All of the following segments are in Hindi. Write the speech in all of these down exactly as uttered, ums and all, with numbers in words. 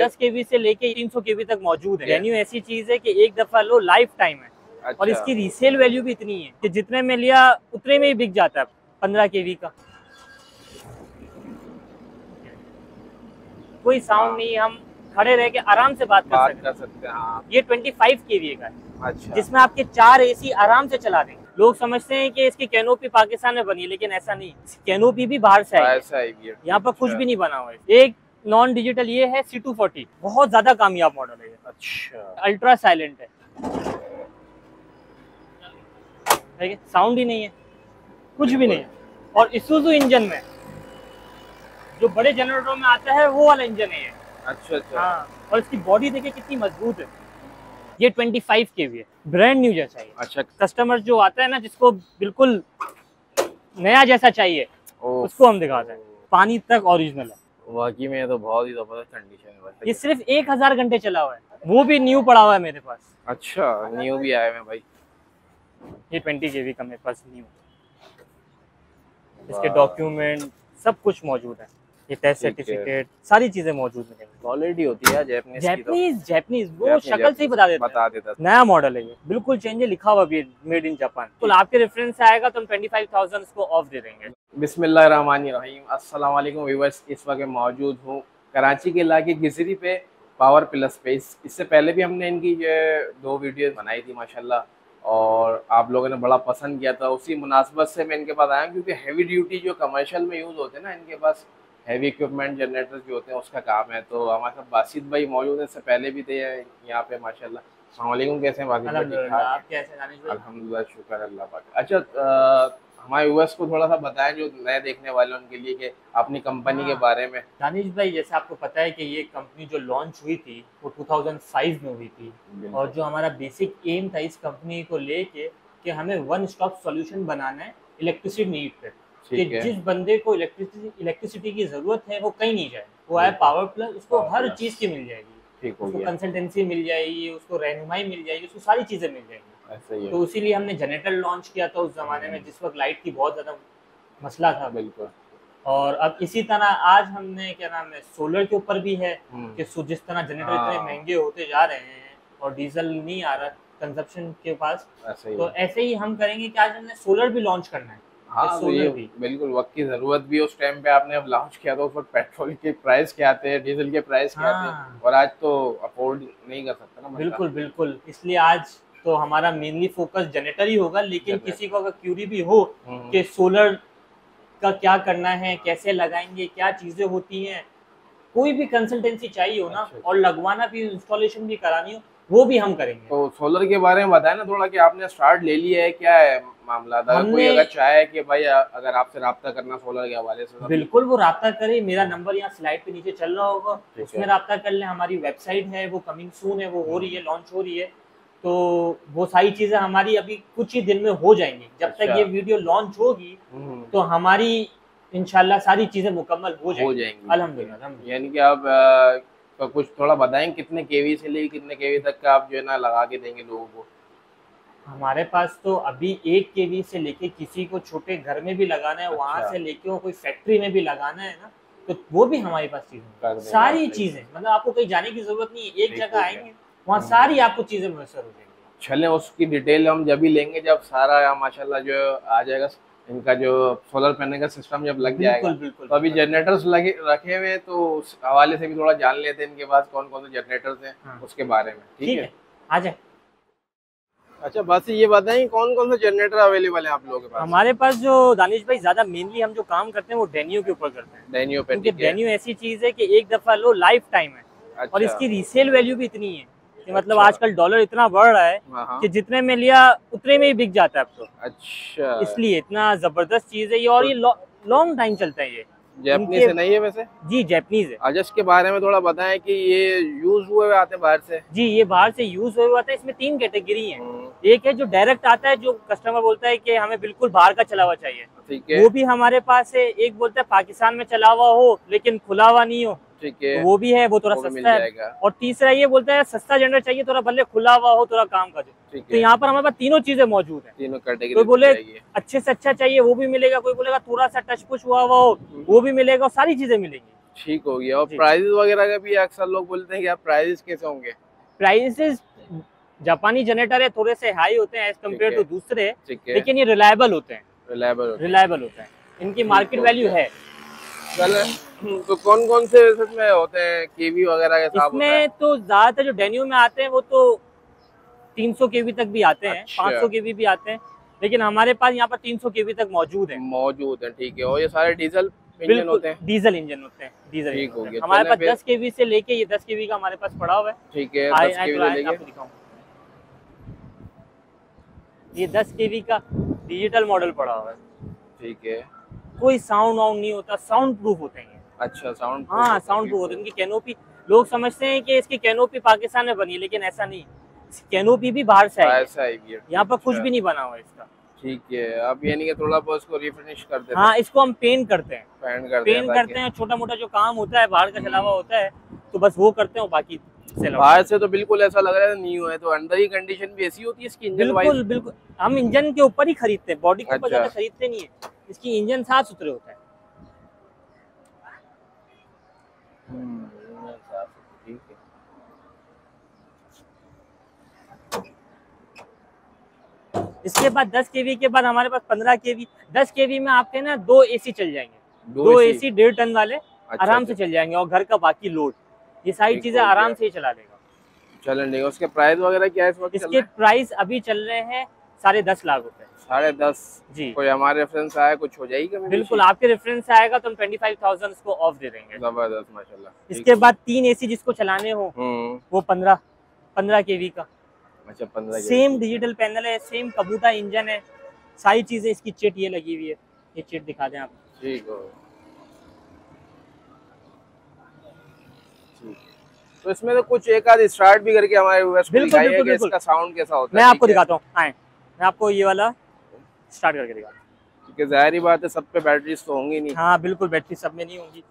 दस केवी से लेके तीन सौ केवी तक मौजूद है। डेन्यो ऐसी चीज है कि एक दफा लो, लाइफ टाइम है। अच्छा। और इसकी रीसेल वैल्यू भी इतनी है कि जितने में लिया उतने में ही बिक जाता है। पंद्रह केवी का कोई साउंड नहीं, हम खड़े रह के आराम से बात, बात कर सकते हैं। हाँ। ये पच्चीस केवी का है। अच्छा। जिसमें आपके चार एसी आराम से चला देंगे। लोग समझते हैं कि इसकी कैनोपी पाकिस्तान में बनी है, लेकिन ऐसा नहीं, कैनोपी भी बाहर से आई है। यहाँ पर कुछ भी नहीं बना हुआ है। एक नॉन डिजिटल ये है सी टू फोर्टी, बहुत ज्यादा कामयाब मॉडल है। अच्छा। अल्ट्रा साइलेंट है, ठीक है, साउंड ही नहीं है, कुछ भी नहीं है। और Isuzu इंजन में जो बड़े जनरेटरों में आता है वो वाला इंजन है। अच्छा अच्छा। हाँ। और इसकी बॉडी देखिए कितनी मजबूत है। ये पच्चीस केवी है, ब्रांड न्यू जैसा है। अच्छा। कस्टमर जो आता है ना, जिसको बिल्कुल नया जैसा चाहिए, उसको हम दिखाते हैं। पानी तक ओरिजिनल है। वाकई में तो बहुत ही जबरदस्त कंडीशन है भाई। ये सिर्फ एक हजार घंटे चला हुआ है, वो भी न्यू पड़ा हुआ है मेरे पास। अच्छा, न्यू भी आया है भाई। ये बीस केवी का मेरे पास न्यू, इसके डॉक्यूमेंट सब कुछ मौजूद है। ये टेस्ट सर्टिफिकेट, सारी चीजें मौजूद हैं। क्वालिटी होती है जैपनीज जैपनीज जैपनीज वो शक्ल से ही बता देता बता देता नया मॉडल है ये, बिल्कुल चेंज है, लिखा हुआ भी मेड इन जापान। तो आपके रेफरेंस से आएगा तो हम पच्चीस हज़ार इसको ऑफ दे देंगे। बिस्मिल्लाहिर्रहमानिर्रहीम, अस्सलाम वालेकुम व्यूअर्स। इस वक्त मौजूद हूँ कराची के इलाके गिजरी पे, पावर प्लस पे। इससे पहले भी हमने इनकी दो वीडियो बनाई थी माशाल्लाह, और आप लोगों ने बड़ा पसंद किया था। उसी मुनासबत से मैं इनके पास आया, क्योंकि हैवी ड्यूटी जो कमर्शियल में यूज़ होते हैं ना, इनके पास हैवी इक्विपमेंट जनरेटर जो होते हैं उसका काम है। तो हमारे साथ बासित भाई मौजूद हैं, इससे पहले भी थे यहाँ पे माशाल्लाह। अस्सलाम वालेकुम, कैसे हैं बासित भाई? आप कैसे हैं? अल्हम्दुलिल्लाह, शुक्र अल्लाह पाक। अच्छा, हमारे व्यूअर्स को थोड़ा सा बताएं जो नए देखने वाले उनके लिए, कि अपनी कंपनी के बारे में। दानिश भाई, जैसे आपको पता है कि ये कंपनी जो लॉन्च हुई थी वो दो हज़ार पाँच में हुई थी, और जो हमारा बेसिक एम था इस कंपनी को लेके कि हमें वन स्टॉप सॉल्यूशन बनाना है इलेक्ट्रिसिटी नीड पे, कि जिस बंदे को इलेक्ट्रिसिटी इलेक्ट्रिसिटी की जरूरत है वो कहीं नहीं जाए, वो आए पावर प्लस, उसको हर चीज की मिल जाएगी। उसको कंसल्टेंसी मिल जाएगी, उसको रहनुमाई मिल जाएगी, उसको सारी चीजें मिल जाएगी। तो इसीलिए हमने जनरेटर लॉन्च किया था उस जमाने में, जिस वक्त लाइट की बहुत ज्यादा मसला था। बिल्कुल। और अब इसी तरह आज हमने क्या नाम है सोलर के ऊपर भी है, कि जिस तरह जनरेटर इतने महंगे होते जा रहे हैं और डीजल नहीं आ रहा कंजप्शन के पास, तो ऐसे ही हम करेंगे कि आज हमने सोलर भी लॉन्च करना है। हाँ, सोलर भी बिल्कुल वक्त की जरूरत भी। उस टाइम पे आपने लॉन्च किया था, उस वक्त पेट्रोल के प्राइस क्या आते हैं, डीजल के प्राइस क्या आते हैं, और आज तो अफोर्ड नहीं कर सकता ना। बिल्कुल बिल्कुल, इसलिए आज तो हमारा मेनली फोकस जनरेटर ही होगा। लेकिन किसी को अगर क्यूरी भी हो कि सोलर का क्या करना है, कैसे लगाएंगे, क्या चीजें होती हैं, कोई भी कंसल्टेंसी चाहिए हो ना, अच्छा, और लगवाना भी, इंस्टॉलेशन भी करानी हो, वो भी हम करेंगे। तो सोलर के बारे में बताया ना थोड़ा, कि आपने स्टार्ट ले लिया है, क्या है मामला? अगर कोई अगर चाहे कि भाई अगर आपसे राब्ता करना सोलर के हवाले से, बिल्कुल वो राब्ता करे। मेरा नंबर यहाँ स्लाइड पे नीचे चल रहा होगा, उसमें राब्ता कर ले। हमारी वेबसाइट है, वो कमिंग सून है, वो हो रही है, लॉन्च हो रही है। तो वो सारी चीजें हमारी अभी कुछ ही दिन में हो जाएंगी। जब अच्छा। तक ये वीडियो लॉन्च होगी तो हमारी इंशाल्लाह सारी चीजें मुकम्मल हो जाएंगी, हो जाएंगी। अल्हम्दुलिल्लाह। यानी कि आप आ, कुछ थोड़ा बताएं कितने केवी से लेकर कितने केवी तक का आप जो है ना लगा के देंगे लोगों को? हमारे पास तो अभी एक केवी से लेके, किसी को छोटे घर में भी लगाना है, अच्छा। वहाँ से लेके कोई फैक्ट्री में भी लगाना है ना, तो वो भी हमारे पास चीजें, सारी चीजें, मतलब आपको कहीं जाने की जरूरत नहीं है। एक जगह आएंगे, वहाँ सारी आपको चीजें मुयसर हो जाएंगी। चले, उसकी डिटेल हम जब ही लेंगे जब सारा माशाल्लाह जो आ जाएगा, इनका जो सोलर पैनल का सिस्टम जब लग जाएगा। बिल्कुल, बिल्कुल, तो अभी जनरेटर्स लगे रखे हुए, तो उस हवाले से भी थोड़ा जान लेते हैं इनके पास कौन कौन से जनरेटर्स हैं। हाँ। उसके बारे में। ठीक है, आ जाए। अच्छा, बस ये बताएं कौन कौन से जनरेटर अवेलेबल है आप लोगों के पास? हमारे पास जो दानिश भाई ज्यादा मेनली हम जो काम करते हैं वो डेन्यो के ऊपर करते हैं। डेन्यो पे, क्योंकि डेन्यो ऐसी चीज है कि एक दफा लो, लाइफ टाइम है। और इसकी रीसेल वैल्यू भी इतनी है कि मतलब आजकल डॉलर इतना बढ़ रहा है कि जितने में लिया उतने में ही बिक जाता है अब तो। अच्छा, इसलिए इतना जबरदस्त चीज है ये, और ये लॉन्ग टाइम चलता है। ये जैपनीज से नहीं है वैसे? जी, जैपनीज है। अच्छा, इसके बारे में थोड़ा बताएं कि ये यूज हुए आते हैं बाहर से? जी, ये बाहर से यूज हुए आते हैं। इसमें तीन कैटेगरी है। एक है जो डायरेक्ट आता है, जो कस्टमर बोलता है कि हमें बिल्कुल बाहर का चला हुआ चाहिए, ठीक है, वो भी हमारे पास है। एक बोलता है पाकिस्तान में चला हुआ हो लेकिन खुला हुआ नहीं हो, ठीक है, तो वो भी है, वो थोड़ा सस्ता है। और तीसरा ये बोलता है सस्ता जनरेटर चाहिए, थोड़ा भले खुला हुआ हो, थोड़ा काम का जो। तो यहाँ पर हमारे पास तीनों चीजें मौजूद है। तीनों कैटेगरी। कोई बोले अच्छे से अच्छा चाहिए, वो भी मिलेगा। कोई बोलेगा थोड़ा सा टच पुश हुआ हुआ हो, वो भी मिलेगा। सारी चीजें मिलेंगी। ठीक हो गया। और प्राइसेस वगैरह का भी अक्सर लोग बोलते हैं कि आप प्राइसेस कैसे होंगे? प्राइसेस जापानी जनरेटर है थोड़े से हाई होते हैं एज कम्पेयर टू दूसरे, लेकिन ये रिलायबल होते हैं, रिलायबल रिलायबल होते हैं, इनकी मार्केट वैल्यू है। तो कौन कौन से में होते हैं केवी वगैरह के साथ? इसमें तो ज्यादातर जो डेन्यू में आते हैं वो तो तीन सौ केवी तक भी आते हैं, पाँच सौ केवी भी आते हैं, लेकिन हमारे पास यहाँ पर तीन सौ केवी तक मौजूद है मौजूद है ठीक है। और ये सारे डीजल इंजन होते हैं? डीजल इंजन होते हैं, डीजल ठीक हो गया। हमारे पास दस केवी से लेके ये दस केवी का हमारे पास पड़ा हुआ है ठीक है। ये दस केवी का डिजिटल मॉडल पड़ा हुआ है ठीक है। कोई साउंड वाउंड नहीं होता, साउंड प्रूफ होते हैं। अच्छा साउंड? हाँ साउंड प्रूफ होते हैं। इनकी कैनोपी, लोग समझते हैं कि इसकी कैनोपी पाकिस्तान में बनी है, लेकिन ऐसा नहीं, कैनोपी भी बाहर से आई है, यहाँ पर कुछ भी नहीं बना हुआ इसका ठीक है। अब यानी कि थोड़ा बहुत इसको रिफिनिश करते हैं। हाँ इसको हम पेंट करते हैं, पेंट करते पेंट करते हैं, छोटा मोटा जो काम होता है बाहर का चलावा होता है तो बस वो करते हैं। बाकी बाहर से तो बिल्कुल ऐसा लग रहा है न्यू है, तो अंदर ही कंडीशन भी ऐसी होती है इसकी इंजन? बिल्कुल बिल्कुल, हम इंजन के ऊपर ही खरीदते हैं, बॉडी के ऊपर ज्यादा खरीदते नहीं है। इसकी इंजन साफ सुथरे होता है ठीक है। इसके बाद दस केवी के बाद हमारे पास पंद्रह केवी, दस केवी में आपके ना दो एसी चल जाएंगे, दो एसी डेढ़ टन वाले आराम से चल जाएंगे, और घर का बाकी लोड ये सारी चीजें आराम से ही चला लेगा चलन लेगा। उसके प्राइस वगैरह क्या है इस वक्त? इसके प्राइस अभी चल रहे हैं साढ़े दस लाख रुपए। साढ़े दस जी। कोई हमारे रेफरेंस आया कुछ हो जाएगा? बिल्कुल आपके रेफरेंस से आएगा तो हम ट्वेंटी फाइव थाउजेंड उसको ऑफ दे देंगे। जबरदस्त माशाल्लाह। इसके बाद तीन एसी जिसको चलाने हो वो पंद्रह पंद्रह केवी का। अच्छा पंद्रह? सेम डिजिटल पैनल है, सेम कबूता इंजन है, सारी चीजें। इसकी चिट ये लगी हुई है, ये चिट दिखा दें आप। ठीक हो। तो इसमें तो कुछ एक आध स्टार्ट भी करके हमारे बिल्कुल बिल्कुल बिल्कुल। इसका साउंड कैसा होता है मैं आपको दिखाता हूँ। आए मैं आपको ये वाला स्टार्ट करके दिखाता हूँ, क्योंकि जाहिर बात है सब पे बैटरी तो होंगी नहीं। हाँ बिल्कुल, बैटरी सब में नहीं होंगी।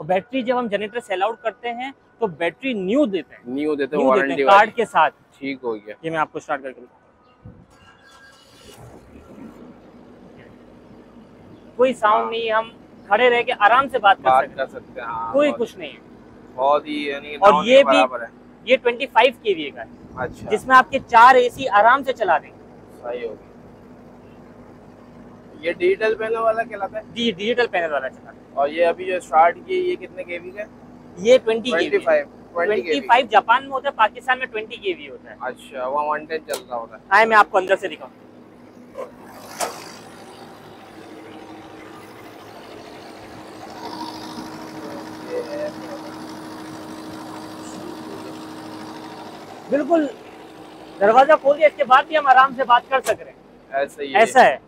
और बैटरी जब हम जनरेटर सेल आउट करते हैं तो बैटरी न्यू देते हैं, न्यू देते हैं वारंटी कार्ड के साथ। ठीक हो गया। ये मैं आपको स्टार्ट करके दिखाता हूँ। कोई साउंड नहीं, हम खड़े रह के आराम से बात कर सकते हैं, कोई कुछ नहीं है। बहुत ही यानी और ये भी है। ये पच्चीस केवी का है। अच्छा। जिसमें आपके चार एसी आराम से चला देंगे। सही हो गया। ये डिजिटल पैनल वाला कहलाता है? जी डिजिटल पैनल वाला चला है। और ये अभी जो स्टार्ट की ये कितने केवी का? ये पच्चीस पच्चीस जापान में होता है, पाकिस्तान में बीस केवी होता है। अच्छा वहाँ वन टेन चल रहा होता है। आए मैं आपको अंदर से दिखाऊँ। बिल्कुल दरवाजा खोल दिया, इसके बाद भी हम आराम से बात कर सक रहे हैं। ऐसा ही है। ऐसा है।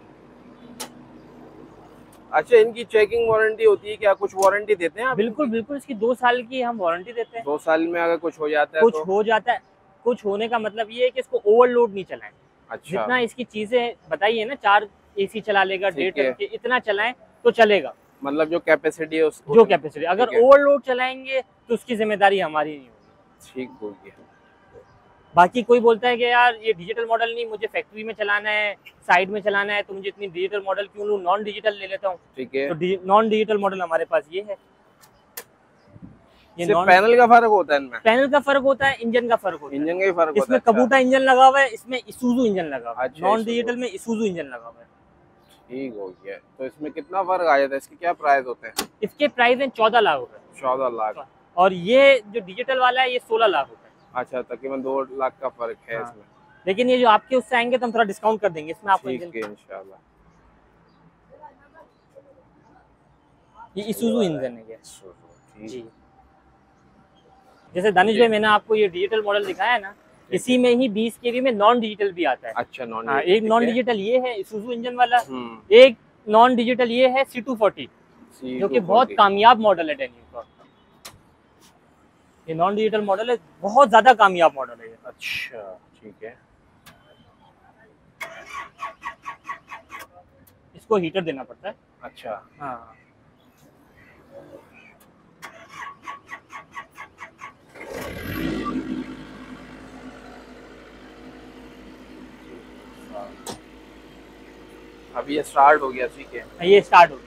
अच्छा इनकी चेकिंग वारंटी होती है क्या? कुछ वारंटी देते हैं आप? बिल्कुल बिल्कुल, इसकी दो साल की हम वारंटी देते हैं। दो साल में अगर कुछ हो जाता है कुछ तो? हो जाता है कुछ होने का मतलब ये है कि इसको ओवरलोड नहीं चलाएं। अच्छा। जितना इसकी चीजें बताइए ना, चार एसी चला लेगा डेढ़, इतना चलाएं तो चलेगा। मतलब जो कैपेसिटी है उसको, जो कैपेसिटी अगर ओवरलोड चलाएंगे तो उसकी जिम्मेदारी हमारी नहीं होगी। ठीक बोल गया। बाकी कोई बोलता है कि यार ये डिजिटल मॉडल नहीं, मुझे फैक्ट्री में चलाना है, साइड में चलाना है, तो मुझे इतनी डिजिटल मॉडल क्यों लूं, नॉन डिजिटल ले लेता हूँ। ठीक है। तो नॉन डिजिटल मॉडल हमारे पास ये है। ये पैनल का फर्क होता है इनमें? पैनल का फर्क होता है, इंजन का फर्क होता है। इंजन का ही फर्क होता है। इसमें कबूता इंजन लगा हुआ है, इसमें Isuzu इंजन लगा हुआ है। नॉन डिजिटल में Isuzu इंजन लगा हुआ है। ठीक हो गया। तो इसमें कितना फर्क आ जाता है? इसके क्या प्राइस होते हैं? इसके प्राइस है चौदह लाख रुपए। चौदह लाख और ये जो डिजिटल वाला है ये सोलह लाख रुपए। अच्छा तकरीबन दो लाख का फर्क है। हाँ। इसमें लेकिन ये जो आपके उससे आएंगे तो हम थोड़ा डिस्काउंट कर देंगे इसमें आपको। ठीक है इंशाल्लाह। ये Isuzu इंजन है क्या जी? जैसे दानिश भाई मैंने आपको ये डिजिटल मॉडल दिखाया है ना, इसी में ही बीस केवी में नॉन डिजिटल भी आता है। अच्छा नॉन? हाँ, एक नॉन डिजिटल ये है Isuzu इंजन वाला, एक नॉन डिजिटल ये है सी टू फोर्टी, जो की बहुत कामयाब मॉडल है डेन्यू का। ये नॉन डिजिटल मॉडल है, बहुत ज्यादा कामयाब मॉडल है। अच्छा ठीक है। इसको हीटर देना पड़ता है। अच्छा। हाँ अभी ये स्टार्ट हो गया। ठीक है ये स्टार्ट हो गया।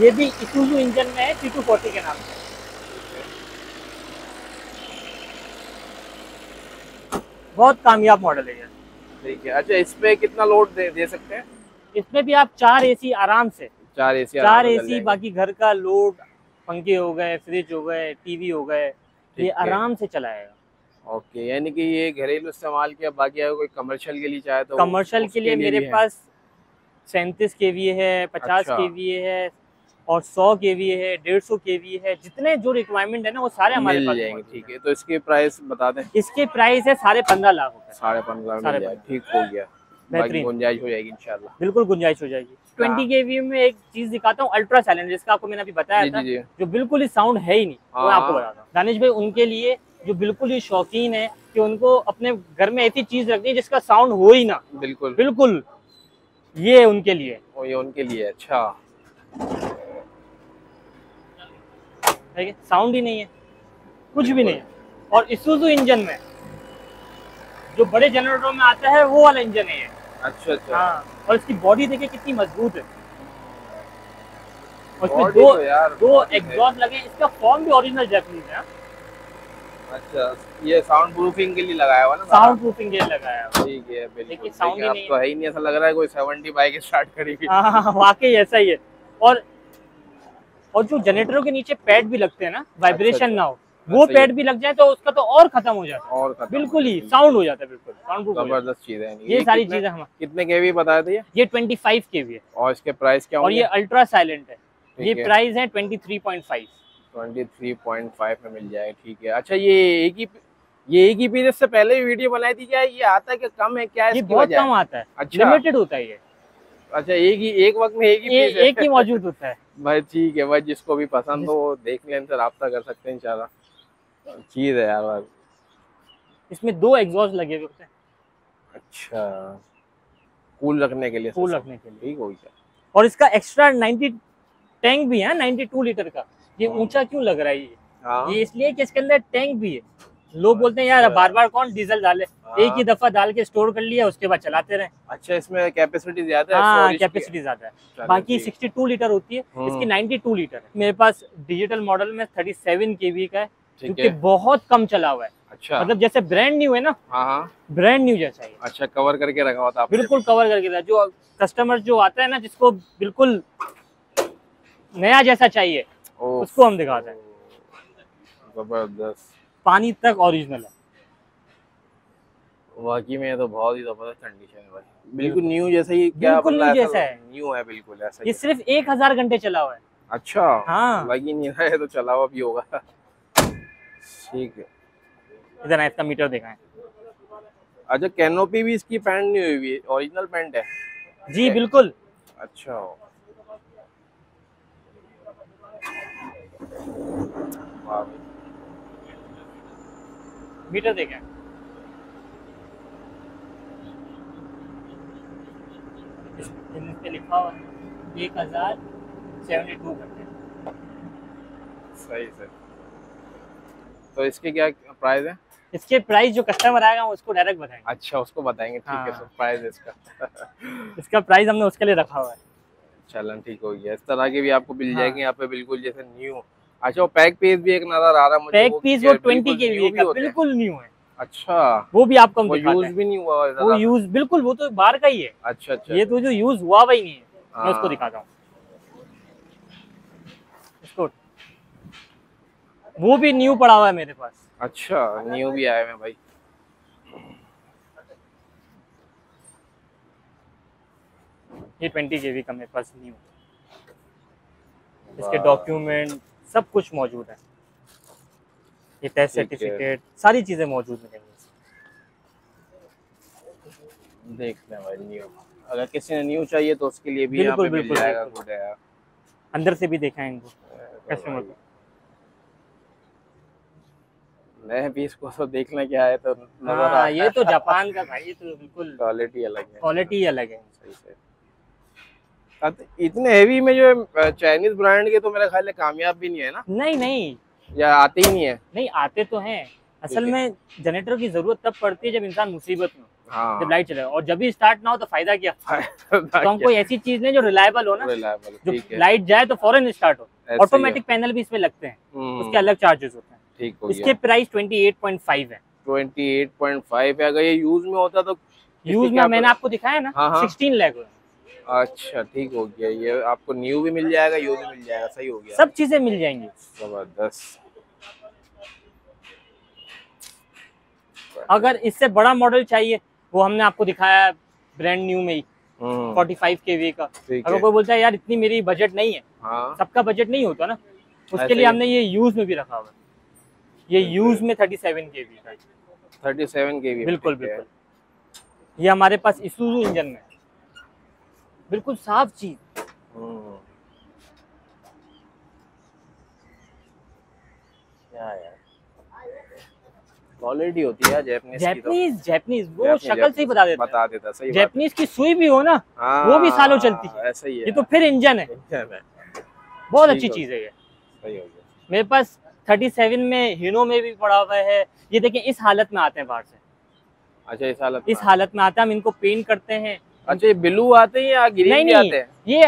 ये भी Isuzu इंजन में है, टी टू फोर्टी के नाम से। बहुत कामयाब मॉडल है ये। ठीक है, अच्छा इसमें कितना लोड दे, दे सकते हैं? इसमें भी आप चार एसी आराम से, चार एसी चार एसी बाकी घर का लोड, पंखे हो गए, फ्रिज हो गए, टीवी हो गए, ये आराम से चलाएगा। ओके, यानी कि ये घरेलू इस्तेमाल के, बाकी अगर कोई कमर्शियल के लिए चाहे तो? कमर्शियल के लिए मेरे पास सैंतीस केवीए है, पचास केवीए है और सौ केवीए है, डेढ़ सौ केवीए है, जितने जो रिक्वायरमेंट है ना वो सारे हमारे पास जाएंगे। ठीक है, तो इसके प्राइस बता दें। इसके प्राइस है साढ़े पंद्रह लाख रुपए। साढ़े पंद्रह लाख, ठीक हो गया, बेहतरीन गुंजाइश हो जाएगी इंशाल्लाह। बिल्कुल गुंजाइश हो जाएगी। बीस केवीए में एक चीज दिखाता हूँ, अल्ट्रा साइलेंट, जिसका आपको मैंने अभी बताया था, जो बिल्कुल ही साउंड है ही नहीं, वो आपको बताता हूँ दानिश भाई, उनके लिए जो बिल्कुल ही शौकीन है कि उनको अपने घर में ऐसी चीज रखनी है जिसका साउंड हो ही ना, बिल्कुल बिल्कुल, ये उनके लिए, ये उनके लिए। अच्छा, ठीक है, साउंड ही नहीं है, कुछ भी नहीं है। और Isuzu इंजन में जो बड़े जनरेटरों में आता है वो वाला इंजन है ये। अच्छा अच्छा, हाँ, और इसकी बॉडी देखिए कितनी मजबूत है, और इसमें दो दो एग्जॉस्ट लगे, इसका फॉर्म भी ओरिजिनल जापानीज है। अच्छा, ये साउंड प्रूफिंग के लिए लगाया हुआ ना? साउंड प्रूफिंग के लिए लगाया हुआ। ठीक है, बिल्कुल साउंड ही नहीं, तो है ही नहीं, ऐसा लग रहा है कोई सेवेंटी बाइक स्टार्ट करी। हां, वाकई ऐसा ही है। और और जो जनरेटरों के नीचे पैड भी लगते हैं ना, वाइब्रेशन अच्छा, ना हो, वो पैड भी लग जाए तो उसका तो और खत्म हो जाता है, और खत्म बिल्कुल ही साउंड हो जाता है, बिल्कुल साउंड प्रूफ। जबरदस्त चीज है ये, सारी चीजें। हम कितने केवी बताया था ये? ये पच्चीस केवी है। और इसके प्राइस क्या होंगे? और ये अल्ट्रा साइलेंट है, ये प्राइस है तेईस पॉइंट पाँच। तेईस पॉइंट पाँच में मिल जाएगा। ठीक है, अच्छा ये एक ही ये एक ही पीरियड से पहले भी वीडियो बनाई थी क्या? ये आता है कि कम है क्या? ये बहुत कम आता है, लिमिटेड होता है ये। अच्छा, एक ही एक वक्त में एक ही ए, एक ही मौजूद होता है भाई। ठीक है भाई, जिसको भी पसंद हो देख लें, इनसे रब्ता कर सकते हैं इंशाल्लाह। चीज है यार भाई, इसमें दो एग्जॉस्ट लगे हुए होते हैं। अच्छा, कूल रखने के लिए, कूल रखने के लिए, ठीक हो गया। और इसका एक्स्ट्रा नाइन्टी टैंक भी है, नाइन्टी टू लीटर का। ये ऊंचा क्यों लग रहा है ये? ये इसलिए कि इसके अंदर टैंक भी है। लोग बोलते हैं यार बार बार कौन डीजल डाले, एक ही दफा डाल के स्टोर कर लिया, उसके बाद चलाते रहे। अच्छा, इसमें कैपेसिटी ज्यादा है? हाँ, कैपेसिटी ज्यादा है। बाकी बासठ लीटर होती है, इसकी बानवे लीटर है। मेरे पास डिजिटल मॉडल में सैंतीस केवी का है, क्योंकि बहुत कम चला हुआ है। अच्छा, मतलब जैसे ब्रांड न्यू है ना, ब्रांड न्यू जैसा है। अच्छा, कवर करके रखा होता है? बिल्कुल कवर करके रखा, जो कस्टमर जो आता है ना, जिसको बिल्कुल नया जैसा चाहिए, उसको हम दिखाते हैं। जबरदस्त, पानी तक ओरिजिनल है। वाकई में तो बहुत ही जबरदस्त कंडीशन है भाई, बिल्कुल न्यू जैसा ही। क्या बिल्कुल न्यू जैसा है, न्यू है बिल्कुल ऐसा। ये सिर्फ एक हजार घंटे चला हुआ है। अच्छा, हाँ, लगी नहीं रहा है तो चला हुआ भी होगा। ठीक है, इधर इसका मीटर दिखाएं। अच्छा, कैनोपी भी इसकी पैंट नहीं हुई है, ओरिजिनल पैंट है जी? बिल्कुल। अच्छा, मीटर देखें, इस पे लिखा हुआ है एक हजार सेवेंटी टू घंटे। सही सर, तो इसके क्या प्राइस है? इसके प्राइस जो कस्टमर आएगा उसको डायरेक्ट बताएंगे। अच्छा, उसको बताएंगे, ठीक है। सर प्राइस इसका इसका प्राइस हमने उसके लिए रखा हुआ है। चलन, ठीक हो गया। इस तरह के भी आपको मिल जाएंगे यहाँ पे, बिल्कुल जैसे न्यू। अच्छा, वो पैक पीस भी एक नजर आ रहा है मुझे, पैक पीस वो बीस केवी का बिल्कुल न्यू है। अच्छा, वो भी आपको हम दिखाते हैं। वो यूज भी नहीं हुआ है, वो यूज बिल्कुल, वो तो बाहर का ही है। अच्छा अच्छा, ये तो जो यूज हुआ वही नहीं है। मैं उसको दिखाता हूँ, इसको, वो भी न्यू पड़ा हुआ है मेरे पास। अच्छा, न्यू भी आया है भाई। ये बीस केवी का मेरे पास न्यू, इसके डॉक्यूमेंट सब कुछ मौजूद है, ये टेस्ट सर्टिफिकेट, सारी चीजें मौजूद मिलेंगी। देख लें भाई, न्यू अगर किसी ने न्यू चाहिए तो उसके लिए भी बिल्कुल बिल्कुल मिल जाएगा। गुड है, अंदर से भी दिखाएंगे कस्टमर को। मैं भी इसको सब देखना क्या है तो नजर आ, ये तो जापान का भाई, ये तो बिल्कुल क्वालिटी अलग है, क्वालिटी अलग है। सही से इतने हेवी में जो चाइनीज ब्रांड के तो मेरा ख्याल है कामयाब भी नहीं है ना? नहीं नहीं, या आते ही नहीं है? नहीं, आते तो हैं। असल में जनरेटर की जरूरत तब पड़ती है जब इंसान मुसीबत में, हाँ। जब लाइट चले और जब भी स्टार्ट ना हो तो फायदा क्या, फायदा तो हम कोई ऐसी चीज नहीं जो रिलायबल हो ना, जो लाइट जाए तो फौरन स्टार्ट हो। ऑटोमेटिक पैनल भी इसमें लगते हैं, उसके अलग चार्जेस होते हैं। इसके प्राइस अट्ठाईस पॉइंट पाँच है। अट्ठाईस पॉइंट पाँच है। अगर ये यूज में होता तो यूज में मैंने आपको दिखाया ना सोलह लाख। अच्छा ठीक हो गया, ये आपको न्यू भी मिल जाएगा, यूज भी मिल जाएगा। सही हो गया, सब चीजें मिल जाएंगी। जबरदस्त। अगर इससे बड़ा मॉडल चाहिए वो हमने आपको दिखाया ब्रांड न्यू में ही पैंतालीस केवी का। अगर कोई बोलता है यार इतनी मेरी बजट नहीं है, हाँ। सबका बजट नहीं होता ना, उसके लिए हमने ये यूज में भी रखा हुआ। ये यूज में सैंतीस केवी का, सैंतीस केवी बिल्कुल बिल्कुल। ये हमारे पास Isuzu इंजन में बिल्कुल साफ चीज। क्या यार क्वालिटी होती है जैपनीज जैपनीज जैपनीज वो शक्ल से ही बता देता बता देता सही। जैपनीज की सुई भी हो ना, आ, वो भी सालों चलती है। ऐसा ही है, ये तो फिर इंजन है, बहुत अच्छी चीज है ये। सही हो गया। मेरे पास सैंतीस में हिनो में भी पड़ा हुआ है। ये देखिए इस हालत में आते हैं बाहर से। अच्छा इस हालत इस हालत में आते हैं, हम इनको पेंट करते हैं। अच्छा ये ब्लू आते हैं या ग्रीन आते हैं? ये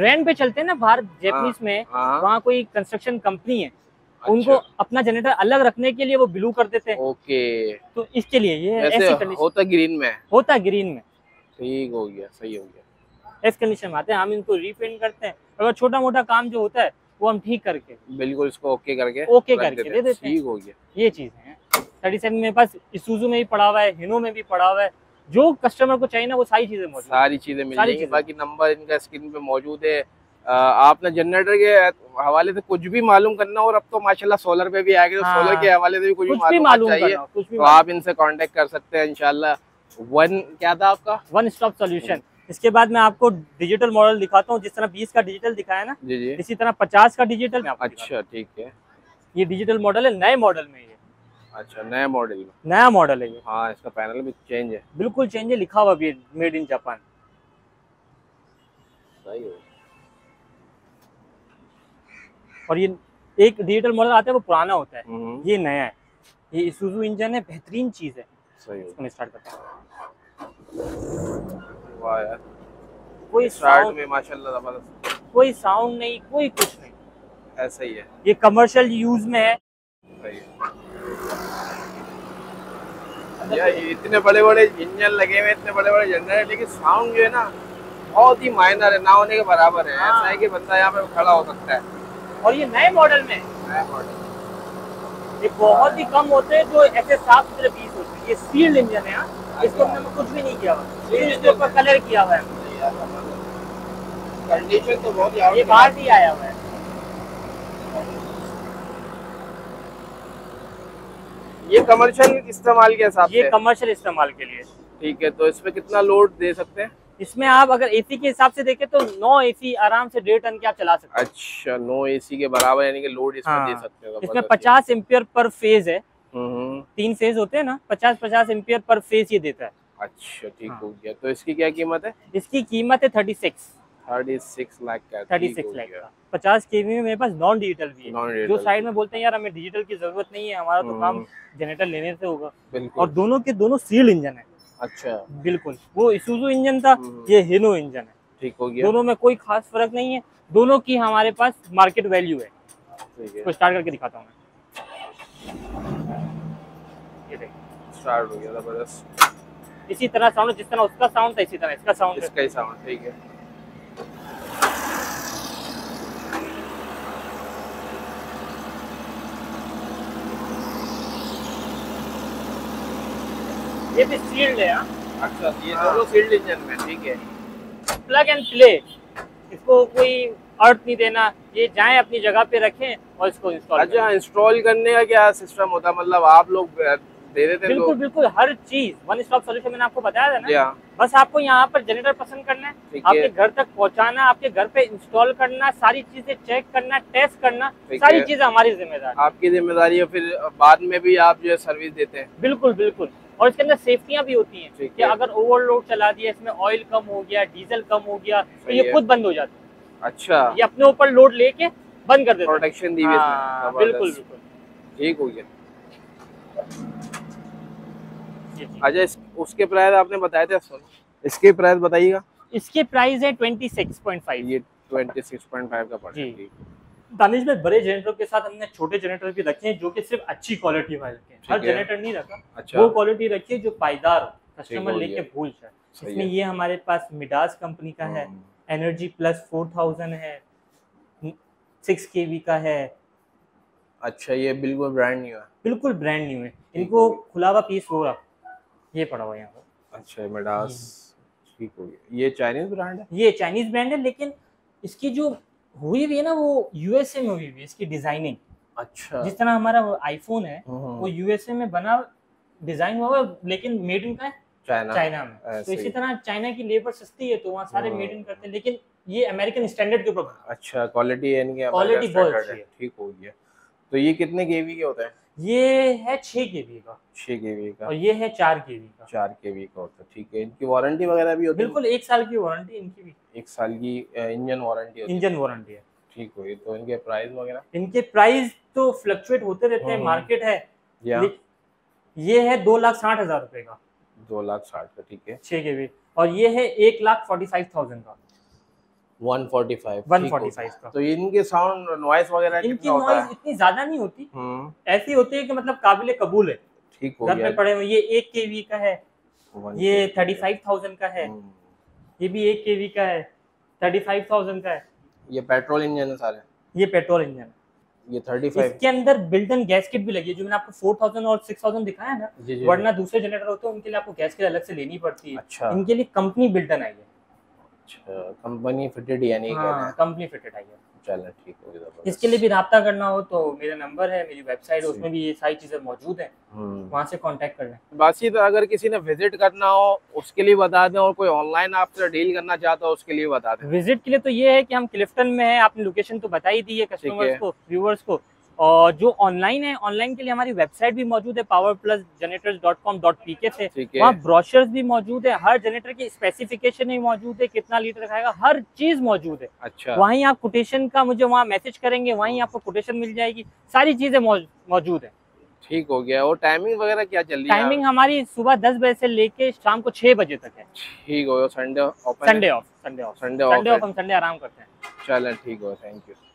रेन पे चलते हैं ना बाहर जैपनीज में, वहाँ कोई कंस्ट्रक्शन कंपनी है, उनको अपना जनरेटर अलग रखने के लिए वो ब्लू कर देते हैं। ओके, तो इसके लिए ये ऐसी होता ग्रीन में होता ग्रीन में ठीक हो गया। सही हो गया, इस कंडीशन में आते हैं, हम इनको रीपेंट करते हैं। अगर छोटा मोटा काम जो होता है वो हम ठीक करके बिल्कुल इसको ओके करके ओके करके दे देते हैं। ठीक हो गया, ये चीजें हैं। थर्टी सेवन मेरे पास Isuzu में भी पड़ा हुआ है, हिनो में भी पड़ा हुआ है। जो कस्टमर को चाहिए ना वो सारी चीजें मौजूद सारी चीजें मिल जाएगी। बाकी नंबर इनका स्क्रीन पे मौजूद है। आपने जनरेटर के हवाले से कुछ भी मालूम करना और अब तो माशाल्लाह सोलर पे भी आ गए, तो हाँ। सोलर के हवाले से भी कुछ, कुछ भी मालूम चाहिए तो आप इनसे कांटेक्ट कर सकते हैं इंशाल्लाह। वन क्या था आपका वन स्टॉप सॉल्यूशन। इसके बाद मैं आपको डिजिटल मॉडल दिखाता हूँ। जिस तरह बीस का डिजिटल दिखाया ना, इसी तरह पचास का डिजिटल। अच्छा ठीक है, ये डिजिटल मॉडल है नए मॉडल में। अच्छा नया मॉडल में नया मॉडल है ये। हाँ इसका पैनल भी चेंज है, बिल्कुल चेंज है, लिखा हुआ भी है मेड इन जापान। सही है। और ये एक डिजिटल मॉडल आता है वो पुराना होता है, ये नया है। ये Isuzu इंजन है, बेहतरीन चीज है। सही है, इसको स्टार्ट करते हैं। वाह यार, कोई स्टार्ट में माशाल्लाह जबरदस्त, कोई साउंड नहीं, कोई कुछ नहीं, ऐसा ही है। ये कमर्शियल यूज में है। सही है। यार इतने बड़े बड़े इंजन लगे हुए, इतने बड़े बड़े जनरेटर, लेकिन साउंड जो है ना बहुत ही माइनर है, ना होने के बराबर है। ऐसा है कि बंदा यहाँ पे खड़ा हो सकता है। और ये नए मॉडल में नया मॉडल, ये बहुत ही कम होते हैं जो ऐसे साफ सुथरे पीस होते हैं। ये सील्ड इंजन है, इसको हमने कुछ भी नहीं किया हुआ, इसके ऊपर कलर किया हुआ है। कंडीशन तो बहुत ही, ये बाहर भी आया हुआ है। ये कमर्शियल इस्तेमाल के हिसाब से, ये कमर्शियल इस्तेमाल के लिए। ठीक है, तो इसमें कितना लोड दे सकते हैं? इसमें आप अगर एसी के हिसाब से देखें तो नौ एसी आराम से डेढ़ टन के आप चला सकते हैं। अच्छा, नौ एसी के बराबर यानी कि लोड इसमें हाँ। दे सकते हैं। इसमें पचास एम्पियर पर फेज है, तीन फेज होते हैं ना, पचास पचास एम्पियर पर फेज ये देता है। अच्छा ठीक हाँ। हो गया, तो इसकी क्या कीमत है? इसकी कीमत है thirty six thirty six lakh का थर्टी सिक्स लाख का पचास केवी में मेरे पास नॉन डिजिटल भी है। जो साइड में बोलते हैं यार हमें डिजिटल की जरूरत नहीं है, हमारा तो काम जनरेटर लेने से होगा। और दोनों के दोनों सील्ड इंजन है। अच्छा बिल्कुल, वो Isuzu इंजन था, ये हिनो इंजन है। ठीक हो गया, दोनों में कोई खास फर्क नहीं है, दोनों की हमारे पास मार्केट वैल्यू है। ठीक है, तो स्टार्ट करके दिखाता हूँ मैं। ये देखिए स्टार्ट हो गया, जबरदस्त। इसी तरह साउंड, जिस तरह उसका साउंड था इसी तरह इसका साउंड, इसका ही साउंड। ठीक है, ये भी सील्ड है। अच्छा ये दोनों सील्ड इंजन में। ठीक है, प्लग एंड प्ले, इसको कोई अर्थ नहीं देना, ये जाएं अपनी जगह पे रखें और इसको इंस्टॉल। अच्छा इंस्टॉल करने का क्या सिस्टम होता, मतलब आप लोग दे देते? बिल्कुल बिल्कुल, हर चीज वन स्टॉप सॉल्यूशन। मैंने आपको बताया था ना, बस आपको यहाँ पर जनरेटर पसंद करना है, आपके घर तक पहुँचाना, आपके घर पे इंस्टॉल करना, सारी चीजें चेक करना, टेस्ट करना, सारी चीजें हमारी जिम्मेदारी, आपकी जिम्मेदारी है। फिर बाद में भी आप जो है सर्विस देते हैं? बिल्कुल बिल्कुल। और इसके अंदर सेफ्टियां भी होती हैं कि अगर ओवरलोड चला दिया, इसमें ऑयल कम हो गया, डीजल कम हो गया, तो ये खुद बंद हो जाती है। अच्छा, ये अपने ऊपर लोड लेके बंद कर देते हैं, प्रोटेक्शन दी हुई है। बिल्कुल बिल्कुल, ठीक हो गया। अच्छा, इस, उसके प्राइस आपने बताया थे, इसके प्राइस बताइएगा। इसके प्राइस है छब्बीस पॉइंट पाँच। ये छब्बीस पॉइंट पाँच का पड़ रहा है। दानिश भाई, बड़े जनरेटरों के साथ हमने छोटे जनरेटर भी रखे हैं जो कि सिर्फ अच्छी क्वालिटी वाले रखे हैं। हर जनरेटर नहीं रखा, अच्छा। वो क्वालिटी रखी है जो पायदार हो, कस्टमर लेके भूल जाए। इसमें ये हमारे पास मिडास कंपनी का है, एनर्जी प्लस फोर थाउजेंड है, सिक्स के वी का है। अच्छा, ये बिल्कुल ब्रांड न्यू है। बिल्कुल ब्रांड न्यू है। इनको खुला हुआ पीस हो रहा, ये पड़ा हुआ यहाँ पर। अच्छा, मिडास ठीक हो गया। ये चाइनीज ब्रांड है। ये चाइनीज ब्रांड है, लेकिन इसकी जो हुई हुई है ना, वो यूएसए में हुई हुई है इसकी डिजाइनिंग। अच्छा, जिस तरह हमारा आईफोन है वो यूएसए में बना, डिजाइन हुआ है, लेकिन मेड इन का चाइना चाइना में। तो इसी तरह चाइना की लेबर सस्ती है तो वहाँ सारे मेड इन करते हैं, लेकिन ये अमेरिकन स्टैंडर्ड के ऊपर। अच्छा, क्वालिटी क्वालिटी बहुत अच्छी है। ठीक हो गया। तो ये कितने केवी के होता है? ये है छह केवी का, छह केवी का, और ये है चार केवी का, चार केवी का होता है। ठीक है। इनकी वारंटी वगैरह भी होती है? बिल्कुल, एक साल की वारंटी इनकी भी, एक साल की इंजन वारंटी होती है। इंजन वारंटी है। ठीक हो। तो इनके प्राइस वगैरह? इनके प्राइस तो फ्लक्चुएट होते रहते हैं, मार्केट है। ये है दो लाख साठ हजार रुपए का, दो लाख साठ का। ठीक है, छह केवी। और ये है एक लाख फोर्टी फाइव थाउजेंड का, एक सौ पैंतालीस का। तो इनके साउंड नॉइस वगैरह कितना होता है? इतनी ज़्यादा नहीं होती, ऐसी होती है कि मतलब काबिले कबूल है। ठीक हो गया। घर में पड़े हुए ये एक केवी का है, ये पैंतीस हज़ार का है, ये भी एक केवी का है, पैंतीस हज़ार का है। ये पेट्रोल इंजन है सारे? ये पेट्रोल इंजन है। ये पैंतीस इसके अंदर बिल्डन गैसकेट भी लगी है, जो मैंने आपको चार हज़ार और छह हज़ार दिखाया ना, वरना दूसरे जनरेटर होते हैं उनके लिए आपको गैसकेट अलग से लेनी पड़ती है। इनके लिए कंपनी बिल्डन आई है। अच्छा, कंपनी फिटेड यानी हाँ, कंपनी फिटेड आई है। चलो ठीक हो गया। इसके लिए भी राब्ता करना हो तो मेरा नंबर है, मेरी वेबसाइट है, उसमें भी ये सारी चीजें मौजूद हैं, वहाँ से कांटेक्ट करना है। बासित, अगर किसी ने विजिट करना हो उसके लिए बता दें, और कोई ऑनलाइन आपसे डील करना चाहता हो उसके लिए बता दें। विजिट के लिए तो ये है कि हम क्लिफ्टन में है, आपने लोकेशन तो बता ही दी है कस्टमर्स को, व्यूअर्स को। और जो ऑनलाइन है, ऑनलाइन के लिए हमारी वेबसाइट भी मौजूद है, power plus generators dot com dot P K से। वहाँ ब्रोशर्स भी मौजूद है, हर जनरेटर की स्पेसिफिकेशन भी मौजूद है, कितना लीटर खाएगा, हर चीज मौजूद है। अच्छा, वहीं आप कोटेशन का मुझे वहाँ मैसेज करेंगे, वहीं आपको कोटेशन मिल जाएगी, सारी चीजें मौजूद है। ठीक हो गया। और टाइमिंग वगैरह क्या चल रही है? टाइमिंग हमारी सुबह दस बजे से लेके शाम को छह बजे तक है। ठीक हो गया। Sunday off Sunday off Sunday off Sunday off हम संडे आराम करते हैं। चलो ठीक हो, थैंक यू।